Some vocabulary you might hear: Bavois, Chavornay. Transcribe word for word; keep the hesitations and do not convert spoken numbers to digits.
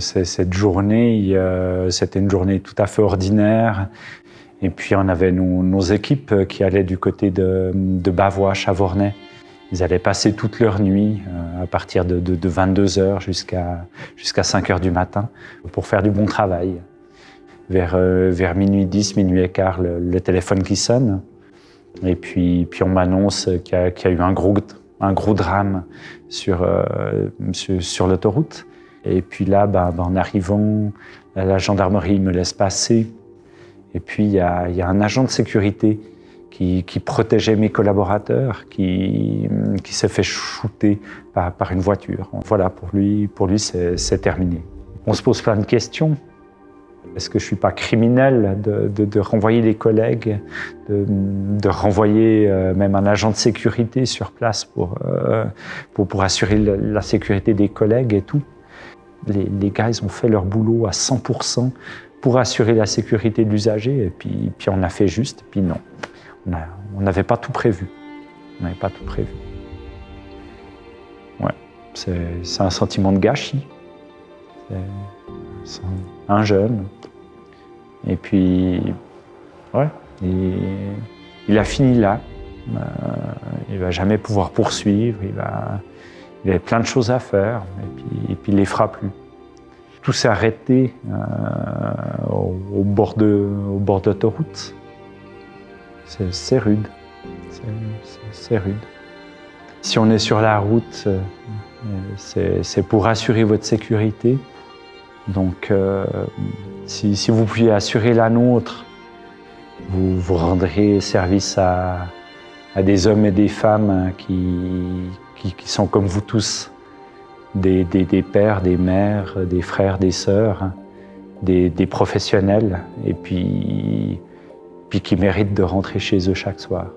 Cette journée, euh, c'était une journée tout à fait ordinaire. Et puis on avait nos, nos équipes qui allaient du côté de, de Bavois à Chavornay. Ils allaient passer toute leur nuit, euh, à partir de, de, de vingt-deux heures jusqu'à jusqu'à cinq heures du matin, pour faire du bon travail. Vers, euh, vers minuit dix, minuit et quart, le, le téléphone qui sonne. Et puis, puis on m'annonce qu'il y, qu'il y a eu un gros, un gros drame sur, euh, sur, sur l'autoroute. Et puis là, ben, ben, en arrivant, la gendarmerie me laisse passer. Et puis il y, y a un agent de sécurité qui, qui protégeait mes collaborateurs, qui, qui s'est fait shooter par, par une voiture. Voilà, pour lui, pour lui c'est terminé. On se pose plein de questions. Est-ce que je ne suis pas criminel de, de, de renvoyer les collègues, de, de renvoyer euh, même un agent de sécurité sur place pour, euh, pour, pour assurer la, la sécurité des collègues et tout? Les, les gars, ils ont fait leur boulot à cent pour cent pour assurer la sécurité de l'usager. Et puis, puis on a fait juste, puis non. On n'avait pas tout prévu. On n'avait pas tout prévu. Ouais, c'est un sentiment de gâchis. C'est un jeune. Et puis, ouais, il, il a fini là. Euh, il ne va jamais pouvoir poursuivre. Il va... Il avait plein de choses à faire, et puis, et puis il les fera plus. Tout s'est arrêté euh, au, au bord de, au bord d'autoroute. C'est rude, c'est rude. Si on est sur la route, c'est pour assurer votre sécurité. Donc, euh, si, si vous pouviez assurer la nôtre, vous, vous rendrez service à, à des hommes et des femmes qui qui sont comme vous tous, des, des, des pères, des mères, des frères, des sœurs, des, des professionnels, et puis, puis qui méritent de rentrer chez eux chaque soir.